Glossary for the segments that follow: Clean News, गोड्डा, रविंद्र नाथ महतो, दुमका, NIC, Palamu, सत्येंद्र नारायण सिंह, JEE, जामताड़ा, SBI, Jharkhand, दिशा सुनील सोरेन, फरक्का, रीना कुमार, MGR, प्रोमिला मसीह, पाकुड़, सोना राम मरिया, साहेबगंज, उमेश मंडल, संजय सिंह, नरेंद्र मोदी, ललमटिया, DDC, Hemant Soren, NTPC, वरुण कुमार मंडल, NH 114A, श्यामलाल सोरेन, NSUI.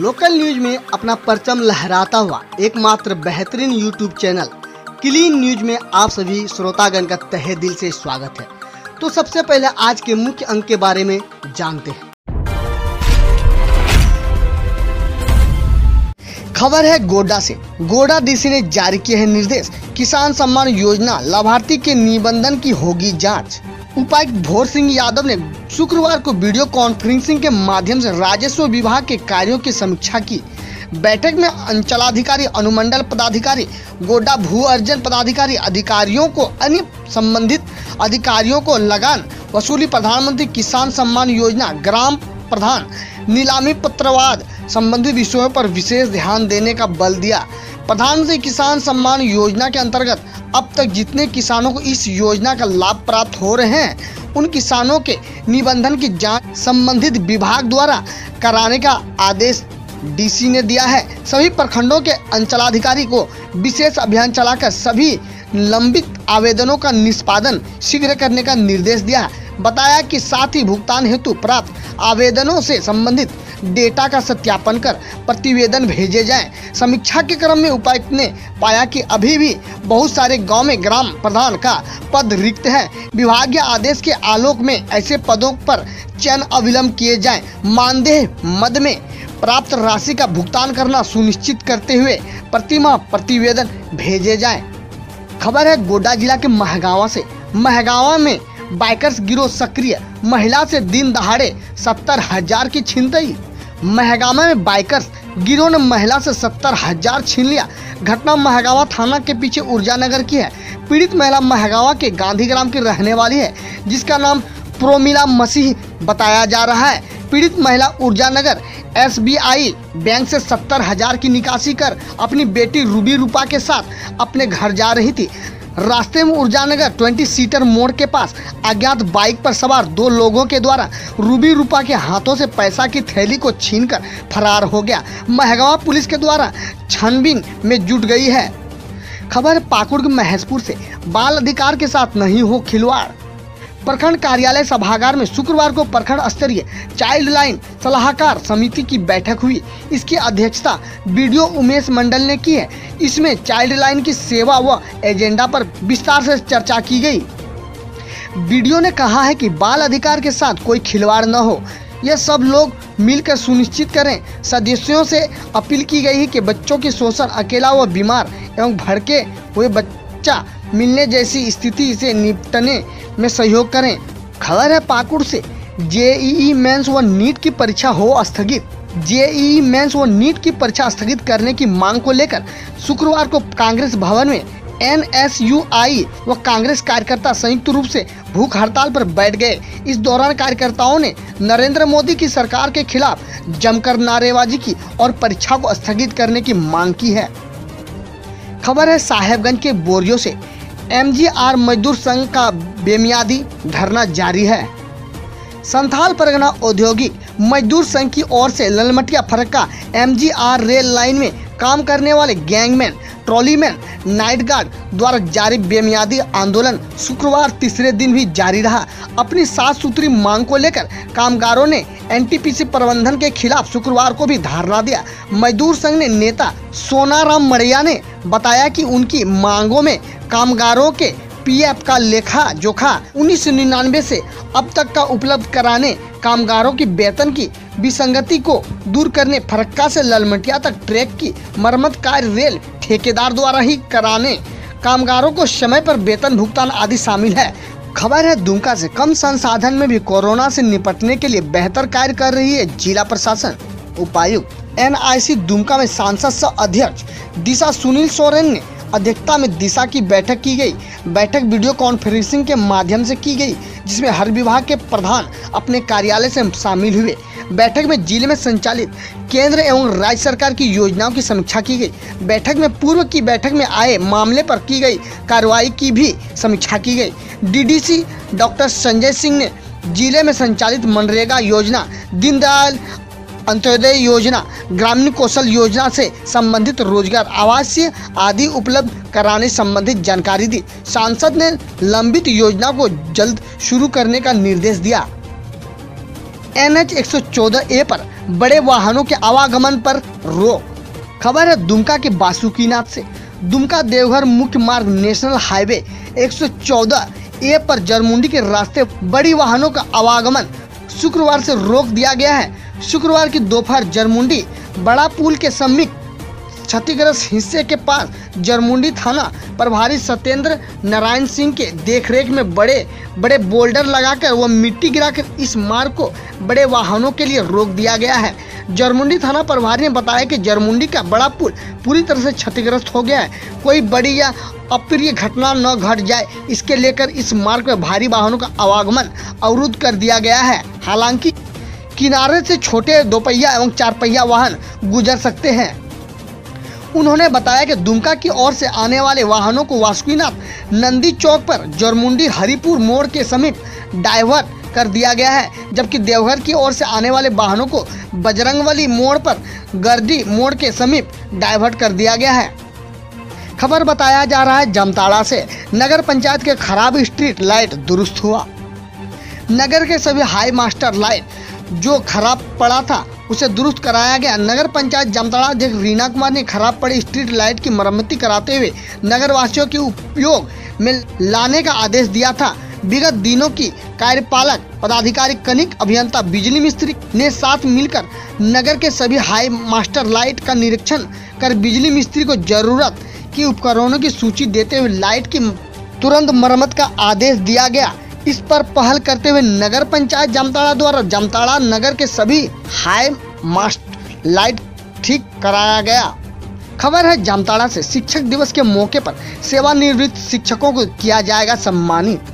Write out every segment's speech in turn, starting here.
Local news में अपना परचम लहराता हुआ एकमात्र बेहतरीन यूट्यूब चैनल क्लीन न्यूज में आप सभी श्रोतागण का तहे दिल से स्वागत है। तो सबसे पहले आज के मुख्य अंक के बारे में जानते हैं। खबर है गोड्डा से। गोड्डा डीसी ने जारी किए हैं निर्देश, किसान सम्मान योजना लाभार्थी के निबंधन की होगी जांच। उपायुक्त भोर सिंह यादव ने शुक्रवार को वीडियो कॉन्फ्रेंसिंग के माध्यम से राजस्व विभाग के कार्यों की समीक्षा की। बैठक में अंचलाधिकारी, अनुमंडल पदाधिकारी, गोड्डा भू अर्जन पदाधिकारी, अधिकारियों को अन्य संबंधित अधिकारियों को लगान वसूली, प्रधानमंत्री किसान सम्मान योजना, ग्राम प्रधान, नीलामी पत्रवाद संबंधित विषयों पर विशेष ध्यान देने का बल दिया। प्रधानमंत्री किसान सम्मान योजना के अंतर्गत अब तक जितने किसानों को इस योजना का लाभ प्राप्त हो रहे हैं, उन किसानों के निबंधन की जांच संबंधित विभाग द्वारा कराने का आदेश डीसी ने दिया है। सभी प्रखंडों के अंचलाधिकारी को विशेष अभियान चलाकर सभी लंबित आवेदनों का निष्पादन शीघ्र करने का निर्देश दिया। बताया कि साथ ही भुगतान हेतु प्राप्त आवेदनों से संबंधित डेटा का सत्यापन कर प्रतिवेदन भेजे जाएं। समीक्षा के क्रम में उपायुक्त ने पाया कि अभी भी बहुत सारे गांव में ग्राम प्रधान का पद रिक्त है। विभागीय आदेश के आलोक में ऐसे पदों पर चयन अविलंब किए जाएं। मानदेय मद में प्राप्त राशि का भुगतान करना सुनिश्चित करते हुए प्रतिमाह प्रतिवेदन भेजे जाएं। खबर है गोड्डा जिला के महगांवा से। महगांवा में बाइकर्स गिरोह सक्रिय, महिला से दिन दहाड़े 70,000 की छिनतई। महगांवा में बाइकर्स गिरोह ने महिला से 70,000 छीन लिया। घटना महगांवा थाना के पीछे ऊर्जा नगर की है। पीड़ित महिला महगांवा के गांधी ग्राम की रहने वाली है, जिसका नाम प्रोमिला मसीह बताया जा रहा है। पीड़ित महिला ऊर्जा नगर SBI बैंक से 70,000 की निकासी कर अपनी बेटी रूबी रूपा के साथ अपने घर जा रही थी। रास्ते में ऊर्जा नगर 20 सीटर मोड़ के पास अज्ञात बाइक पर सवार दो लोगों के द्वारा रूबी रूपा के हाथों से पैसा की थैली को छीनकर फरार हो गया। महगांवा पुलिस के द्वारा छानबीन में जुट गई है। खबर पाकुड़ के महेशपुर से। बाल अधिकार के साथ नहीं हो खिलवाड़। प्रखंड कार्यालय सभागार में शुक्रवार को प्रखंड स्तरीय चाइल्ड लाइन सलाहकार समिति की बैठक हुई। इसकी अध्यक्षता बीडीओ उमेश मंडल ने की है। इसमें चाइल्ड लाइन की सेवा व एजेंडा पर विस्तार से चर्चा की गई। बीडीओ ने कहा है कि बाल अधिकार के साथ कोई खिलवाड़ न हो, यह सब लोग मिलकर सुनिश्चित करें। सदस्यों से अपील की गई है कि बच्चों के शोषण, अकेला व बीमार एवं भड़के हुए बच्चा मिलने जैसी स्थिति से निपटने में सहयोग करें। खबर है पाकुड़ से। JEE मेंस व नीट की परीक्षा हो स्थगित। JEE मेंस व नीट की परीक्षा स्थगित करने की मांग को लेकर शुक्रवार को कांग्रेस भवन में NSUI व कांग्रेस कार्यकर्ता संयुक्त रूप से भूख हड़ताल पर बैठ गए। इस दौरान कार्यकर्ताओं ने नरेंद्र मोदी की सरकार के खिलाफ जमकर नारेबाजी की और परीक्षा को स्थगित करने की मांग की है। खबर है साहेबगंज के बोरियो से। MGR मजदूर संघ का बेमियादी धरना जारी है। संथाल परगना औद्योगिक मजदूर संघ की ओर से ललमटिया फरक्का MGR rail line में काम करने वाले गैंगमैन, ट्रॉलीमैन, नाइट गार्ड द्वारा जारी बेमियादी आंदोलन शुक्रवार तीसरे दिन भी जारी रहा। अपनी 7 सूत्री मांग को लेकर कामगारों ने NTPC प्रबंधन के खिलाफ शुक्रवार को भी धरना दिया। मजदूर संघ ने नेता सोना राम मरिया ने बताया कि उनकी मांगों में कामगारों के PF का लेखा जोखा 1999 से अब तक का उपलब्ध कराने, कामगारों की वेतन की विसंगति को दूर करने, फरक्का से ललमटिया तक ट्रैक की मरम्मत कार्य रेल ठेकेदार द्वारा ही कराने, कामगारों को समय पर वेतन भुगतान आदि शामिल है। खबर है दुमका से। कम संसाधन में भी कोरोना से निपटने के लिए बेहतर कार्य कर रही है जिला प्रशासन। उपायुक्त NIC दुमका में सांसद सह अध्यक्ष दिशा सुनील सोरेन ने अध्यक्षता में दिशा की बैठक की गई। बैठक वीडियो कॉन्फ्रेंसिंग के माध्यम से की गई, जिसमें हर विभाग के प्रधान अपने कार्यालय से शामिल हुए। बैठक में जिले में संचालित केंद्र एवं राज्य सरकार की योजनाओं की समीक्षा की गई। बैठक में पूर्व की बैठक में आए मामले पर की गई कार्रवाई की भी समीक्षा की गई। DDC डॉक्टर संजय सिंह ने जिले में संचालित मनरेगा योजना, दीनदयाल अंत्योदय योजना, ग्रामीण कौशल योजना से संबंधित रोजगार, आवासीय आदि उपलब्ध कराने संबंधित जानकारी दी। सांसद ने लंबित योजना को जल्द शुरू करने का निर्देश दिया। NH 114A पर बड़े वाहनों के आवागमन पर रोक। खबर है दुमका के बासुकीनाथ से। दुमका देवघर मुख्य मार्ग नेशनल हाईवे 114A पर जरमुंडी के रास्ते बड़ी वाहनों का आवागमन शुक्रवार से रोक दिया गया है। शुक्रवार की दोपहर जरमुंडी बड़ा पुल के समीप क्षतिग्रस्त हिस्से के पास जरमुंडी थाना प्रभारी सत्येंद्र नारायण सिंह के देखरेख में बड़े बड़े बोल्डर लगाकर व मिट्टी गिराकर इस मार्ग को बड़े वाहनों के लिए रोक दिया गया है। जरमुंडी थाना प्रभारी ने बताया कि जरमुंडी का बड़ा पुल पूरी तरह से क्षतिग्रस्त हो गया है। कोई बड़ी या अप्रिय घटना न घट जाए, इसके लेकर इस मार्ग में भारी वाहनों का आवागमन अवरुद्ध कर दिया गया है। हालांकि किनारे से छोटे दोपहिया एवं चारपहिया वाहन गुजर सकते हैं। उन्होंने बताया कि दुमका की ओर से आने वाले वाहनों को वासुकीनाथ नंदी चौक पर जरमुंडी हरिपुर मोड़ के समीप डाइवर्ट कर दिया गया है, जबकि देवघर की ओर से आने वाले वाहनों को बजरंगबली मोड़ पर गर्दी मोड़ के समीप डाइवर्ट कर दिया गया है। खबर बताया जा रहा है जामताड़ा से। नगर पंचायत के खराब स्ट्रीट लाइट दुरुस्त हुआ। नगर के सभी हाई मास्टर लाइट जो खराब पड़ा था उसे दुरुस्त कराया गया। नगर पंचायत जामताड़ा अध्यक्ष रीना कुमार ने खराब पड़ी स्ट्रीट लाइट की मरम्मती कराते हुए नगरवासियों के उपयोग में लाने का आदेश दिया था। विगत दिनों की कार्यपालक पदाधिकारी कनिक अभियंता बिजली मिस्त्री ने साथ मिलकर नगर के सभी हाई मास्टर लाइट का निरीक्षण कर बिजली मिस्त्री को जरूरत की उपकरणों की सूची देते हुए लाइट की तुरंत मरम्मत का आदेश दिया गया। इस पर पहल करते हुए नगर पंचायत जामताड़ा द्वारा जामताड़ा नगर के सभी हाई मास्ट लाइट ठीक कराया गया। खबर है जामताड़ा से। शिक्षक दिवस के मौके पर सेवानिवृत्त शिक्षकों को किया जाएगा सम्मानित।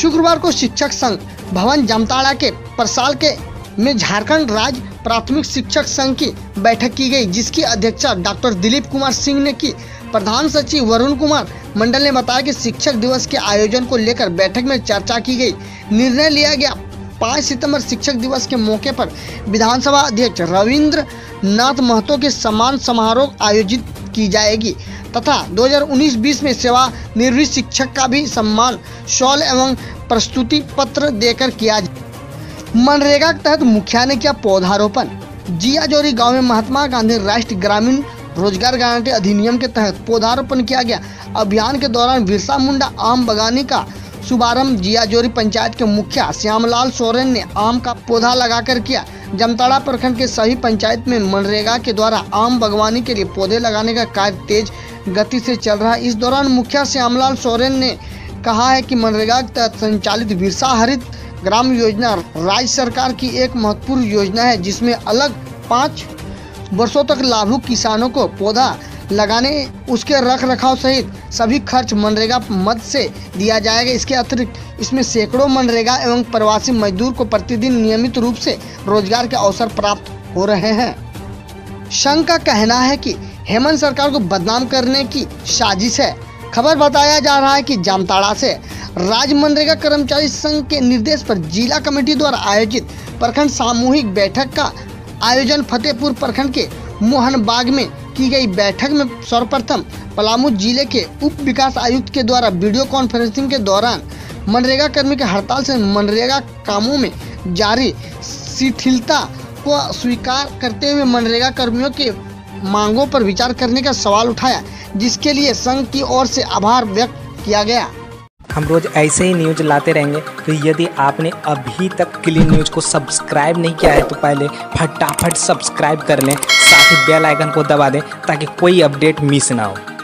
शुक्रवार को शिक्षक संघ भवन जामताड़ा के प्रसाल के में झारखंड राज्य प्राथमिक शिक्षक संघ की बैठक की गई, जिसकी अध्यक्षता डॉक्टर दिलीप कुमार सिंह ने की। प्रधान सचिव वरुण कुमार मंडल ने बताया कि शिक्षक दिवस के आयोजन को लेकर बैठक में चर्चा की गई। निर्णय लिया गया 5 सितंबर शिक्षक दिवस के मौके पर विधानसभा अध्यक्ष रविंद्र नाथ महतो के सम्मान समारोह आयोजित की जाएगी तथा 2019-20 में सेवानिवृत्त शिक्षक का भी सम्मान शॉल एवं प्रस्तुति पत्र देकर किया जाए। मनरेगा के तहत मुखिया ने किया पौधारोपण। जियाजोरी गाँव में महात्मा गांधी राष्ट्रीय ग्रामीण रोजगार गारंटी अधिनियम के तहत पौधारोपण किया गया। अभियान के दौरान बिरसा मुंडा आम बगानी का शुभारंभ जियाजोरी पंचायत के मुखिया श्यामलाल सोरेन ने आम का पौधा लगाकर किया। जामताड़ा प्रखंड के सभी पंचायत में मनरेगा के द्वारा आम बागवानी के लिए पौधे लगाने का कार्य तेज गति से चल रहा है। इस दौरान मुखिया श्यामलाल सोरेन ने कहा है कि मनरेगा के तहत संचालित बिरसा हरित ग्राम योजना राज्य सरकार की एक महत्वपूर्ण योजना है, जिसमें अलग 5 वर्षों तक लाभुक किसानों को पौधा लगाने, उसके रख रखाव सहित सभी खर्च मनरेगा मद से दिया जाएगा। इसके अतिरिक्त इसमें सैकड़ों मनरेगा एवं प्रवासी मजदूर को प्रतिदिन नियमित रूप से रोजगार के अवसर प्राप्त हो रहे हैं। संघ का कहना है कि हेमंत सरकार को बदनाम करने की साजिश है। खबर बताया जा रहा है कि जामताड़ा से राज्य मनरेगा कर्मचारी संघ के निर्देश पर जिला कमेटी द्वारा आयोजित प्रखंड सामूहिक बैठक का आयोजन फतेहपुर प्रखंड के मोहनबाग में की गई। बैठक में सर्वप्रथम पलामू जिले के उप विकास आयुक्त के द्वारा वीडियो कॉन्फ्रेंसिंग के दौरान मनरेगा कर्मी के हड़ताल से मनरेगा कामों में जारी शिथिलता को स्वीकार करते हुए मनरेगा कर्मियों के मांगों पर विचार करने का सवाल उठाया, जिसके लिए संघ की ओर से आभार व्यक्त किया गया। हम रोज ऐसे ही न्यूज लाते रहेंगे, तो यदि आपने अभी तक क्लीन न्यूज को सब्सक्राइब नहीं किया है तो पहले फटाफट सब्सक्राइब कर लें, साथ ही बेल आइकन को दबा दें ताकि कोई अपडेट मिस ना हो।